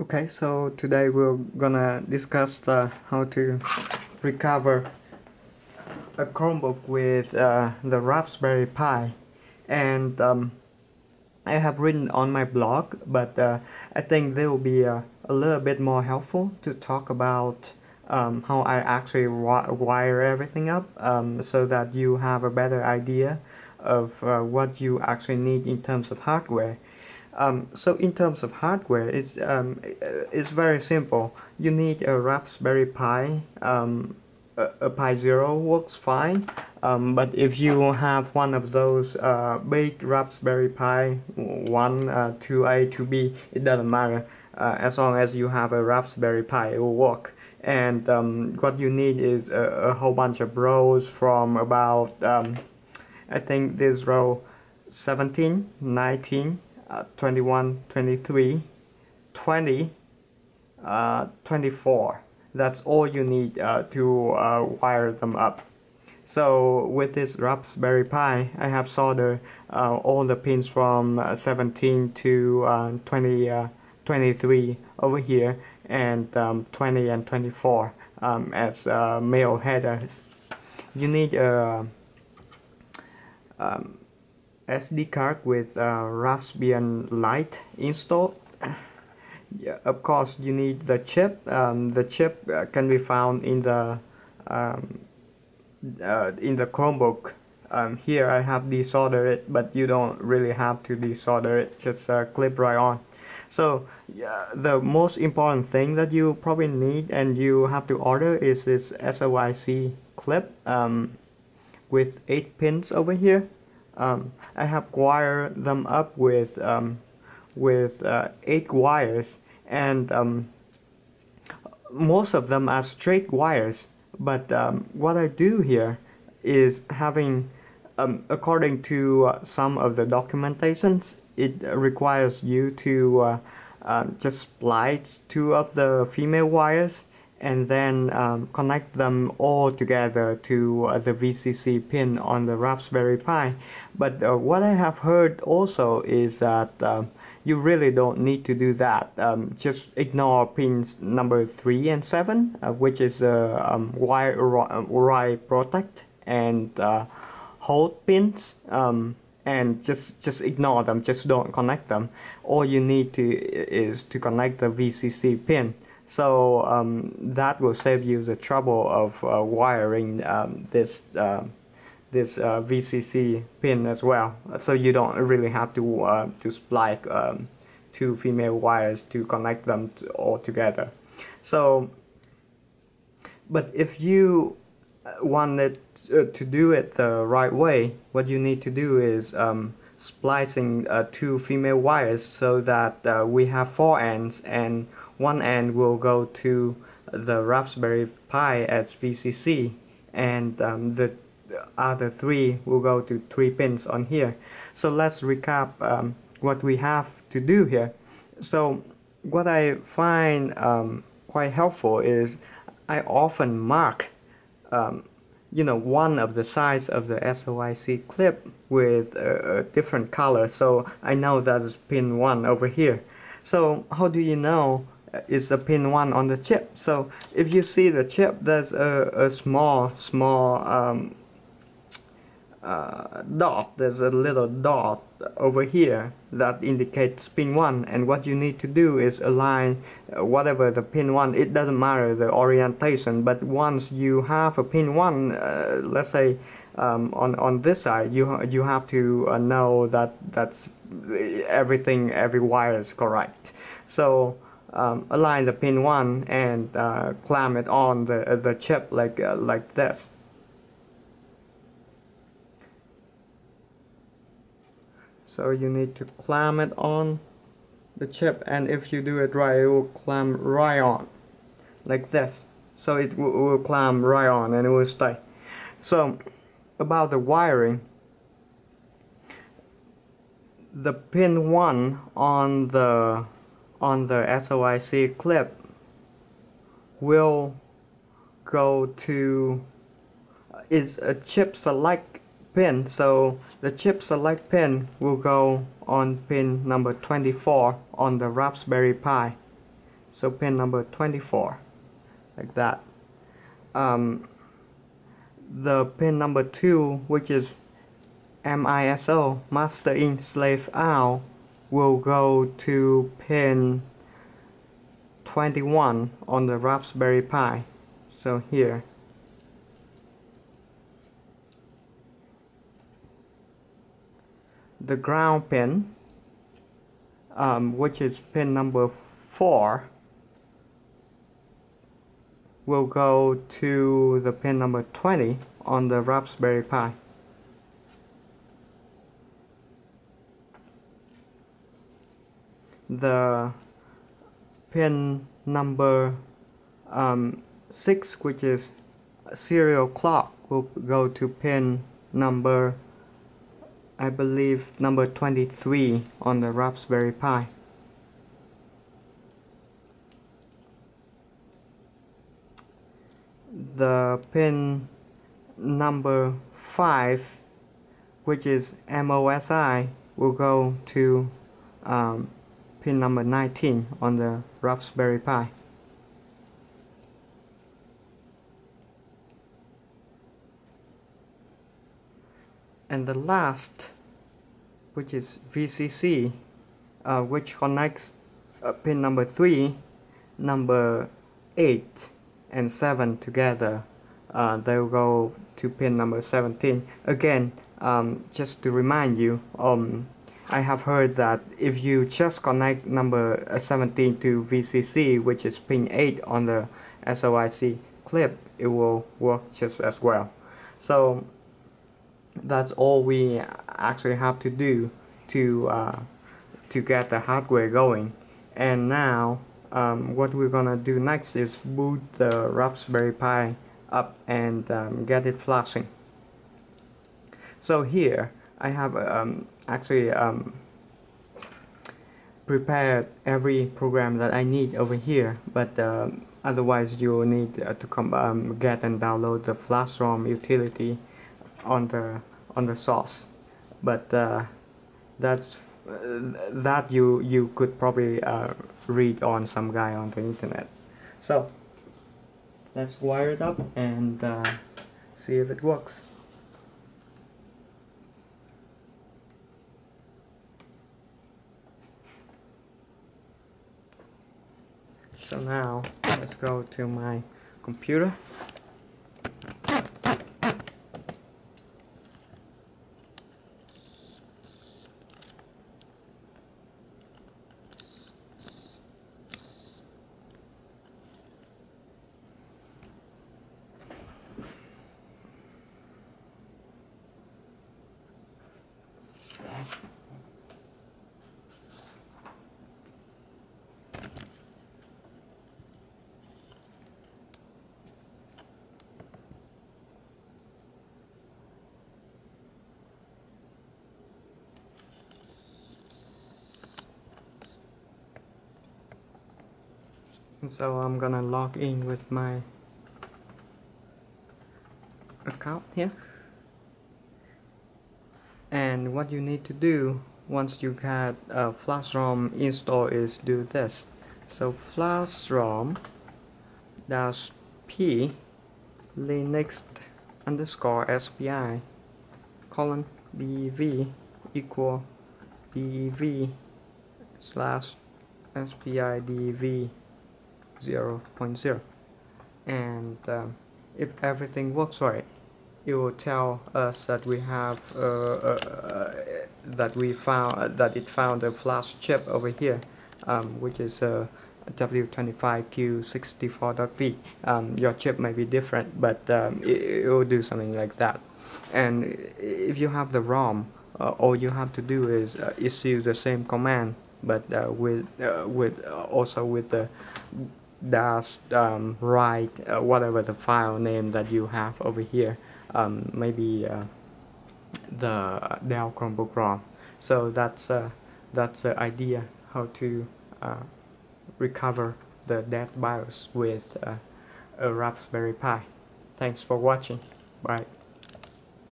Okay, so today we're gonna discuss how to recover a Chromebook with the Raspberry Pi, and I have written on my blog, but I think they will be a little bit more helpful to talk about how I actually wire everything up, so that you have a better idea of what you actually need in terms of hardware. So in terms of hardware, it's very simple. You need a Raspberry Pi. A Pi Zero works fine, but if you have one of those big Raspberry Pi 1, 2A, 2B, it doesn't matter. As long as you have a Raspberry Pi, it will work. And what you need is a whole bunch of rows from about, I think this row 17, 19, 21, 23, 20, 24. That's all you need to wire them up. So with this Raspberry Pi, I have soldered all the pins from 17 to 23 over here, and 20 and 24 as male headers. You need a SD card with Raspbian Lite installed. Yeah, of course you need the chip. The chip can be found in the Chromebook. Here I have desoldered it, but you don't really have to desolder it, just clip right on. So the most important thing that you probably need and you have to order is this SOIC clip with 8 pins over here. I have wired them up with 8 wires, and most of them are straight wires, but what I do here is having, according to some of the documentations, it requires you to just splice 2 of the female wires and then connect them all together to the VCC pin on the Raspberry Pi. But what I have heard also is that you really don't need to do that. Just ignore pins number 3 and 7, which is wire protect and hold pins, and just ignore them, just don't connect them. All you need to is to connect the VCC pin. So that will save you the trouble of wiring this VCC pin as well, so you don't really have to splice 2 female wires to connect them all together. So, but if you wanted to do it the right way, what you need to do is splicing 2 female wires so that we have 4 ends, and one end will go to the Raspberry Pi as VCC, and the other 3 will go to 3 pins on here. So let's recap what we have to do here. So what I find quite helpful is I often mark you know, one of the sides of the SOIC clip with a different color, so I know that is pin 1 over here. So how do you know it's the pin 1 on the chip? So if you see the chip, there's a small dot, there's a little dot over here that indicates pin 1, and what you need to do is align whatever the pin 1, it doesn't matter the orientation, but once you have a pin 1, let's say on this side, you have to know that that's every wire is correct. So align the pin 1 and clamp it on the chip like this. So you need to clamp it on the chip, and if you do it right, it will clamp right on, like this. So it will clamp right on and it will stay. So about the wiring, the pin 1 on the SOIC clip will go to, is a chip select pin, so the chip select pin will go on pin number 24 on the Raspberry Pi. so pin number 24, like that. The pin number 2, which is MISO, master in slave out, will go to pin 21 on the Raspberry Pi, so here. The ground pin, which is pin number 4, will go to the pin number 20 on the Raspberry Pi. The pin number 6, which is serial clock, will go to pin number, I believe, number 23 on the Raspberry Pi. The pin number 5, which is MOSI, will go to pin number 19 on the Raspberry Pi. And the last, which is VCC, which connects pin number 3, number 8 and 7 together, they'll go to pin number 17. Again, just to remind you, I have heard that if you just connect number 17 to VCC, which is pin 8 on the SOIC clip, it will work just as well. So that's all we actually have to do to get the hardware going. And now what we're gonna do next is boot the Raspberry Pi up and get it flashing. So here I have actually prepared every program that I need over here, but otherwise you'll need to come get and download the Flashrom utility on the source. But that you could probably read on some guy on the internet. So let's wire it up and see if it works. So now let's go to my computer. So I'm gonna log in with my account here. And what you need to do once you get Flashrom installed is do this. So flashrom-p linux_spi:/spi-dv 0.0, and if everything works right, it will tell us that we have that it found a flash chip over here, which is a W25Q64.v. Your chip may be different, but it will do something like that. And if you have the ROM, all you have to do is issue the same command, but also with the write whatever the file name that you have over here, maybe the Dell Chromebook ROM. So that's the idea how to recover the dead BIOS with a Raspberry Pi. Thanks for watching. Bye.